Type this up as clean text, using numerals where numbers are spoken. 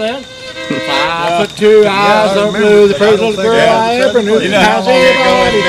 then. 5 foot 2 eyes, yeah, don't move the pretty little girl I ever knew. You know how long it